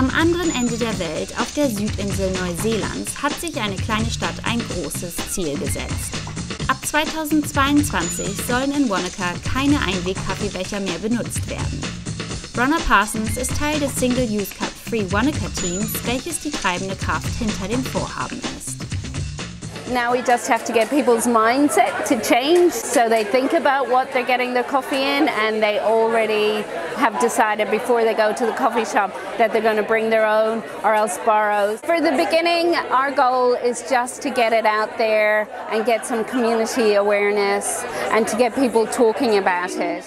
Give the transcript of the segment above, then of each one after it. Am anderen Ende der Welt, auf der Südinsel Neuseelands, hat sich eine kleine Stadt ein großes Ziel gesetzt. Ab 2022 sollen in Wanaka keine Einweg-Kaffeebecher mehr benutzt werden. Bronner Parsons ist Teil des Single Youth Cup Free Wanaka Teams, welches die treibende Kraft hinter dem Vorhaben ist. Now we just have to get people's mindset to change so they think about what they're getting their coffee in, and they already have decided before they go to the coffee shop that they're going to bring their own or else borrow. For the beginning, our goal is just to get it out there and get some community awareness and to get people talking about it.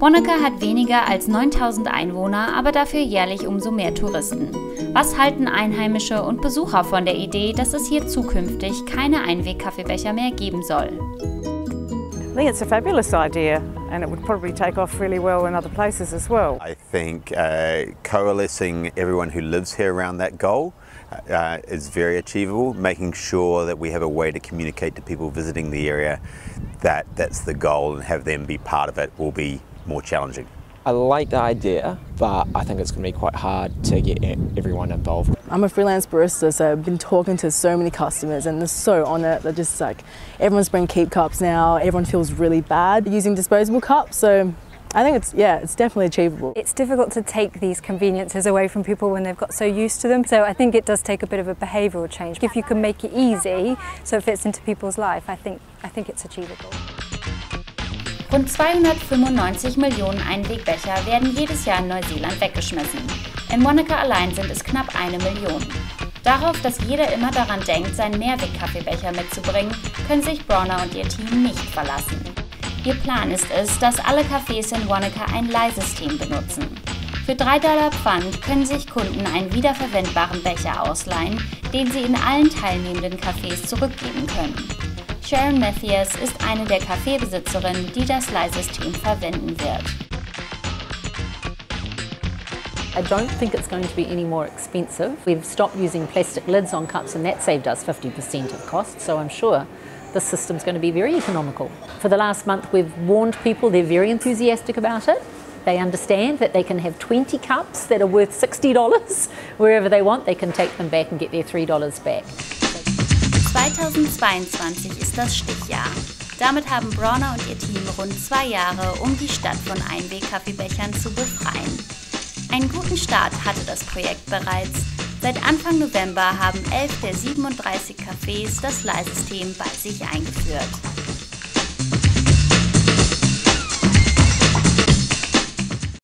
Wanaka hat weniger als 9000 Einwohner, aber dafür jährlich umso mehr Touristen. Was halten Einheimische und Besucher von der Idee, dass es hier zukünftig keine Einweg-Kaffeebecher mehr geben soll? I think it's a fabulous idea, and it would probably take off really well in other places as well. I think coalescing everyone who lives here around that goal is very achievable. Making sure that we have a way to communicate to people visiting the area that that's the goal and have them be part of it will be more challenging. I like the idea, but I think it's going to be quite hard to get everyone involved. I'm a freelance barista, so I've been talking to so many customers and they're so on it. They're just like, everyone's bringing keep cups now, everyone feels really bad using disposable cups, so I think it's definitely achievable. It's difficult to take these conveniences away from people when they've got so used to them, so I think it does take a bit of a behavioural change. If you can make it easy, so it fits into people's life, I think it's achievable. Rund 295 Millionen Einwegbecher werden jedes Jahr in Neuseeland weggeschmissen. In Wanaka allein sind es knapp 1 Million. Darauf, dass jeder immer daran denkt, seinen Mehrweg-Kaffeebecher mitzubringen, können sich Bronner und ihr Team nicht verlassen. Ihr Plan ist es, dass alle Cafés in Wanaka ein Leihsystem benutzen. Für $3 Pfand können sich Kunden einen wiederverwendbaren Becher ausleihen, den sie in allen teilnehmenden Cafés zurückgeben können. Sharon Matthias ist eine der Kaffeebesitzerinnen, die das Leihsystem verwenden wird. I don't think it's going to be any more expensive. We've stopped using plastic lids on cups and that saved us 50% of cost, so I'm sure this system's going to be very economical. For the last month we've warned people, they're very enthusiastic about it. They understand that they can have 20 cups that are worth $60 wherever they want. They can take them back and get their $3 back. 2022 ist das Stichjahr. Damit haben Bronner und ihr Team rund 2 Jahre, um die Stadt von Einweg-Kaffeebechern zu befreien. Einen guten Start hatte das Projekt bereits. Seit Anfang November haben 11 der 37 Cafés das Leihsystem bei sich eingeführt.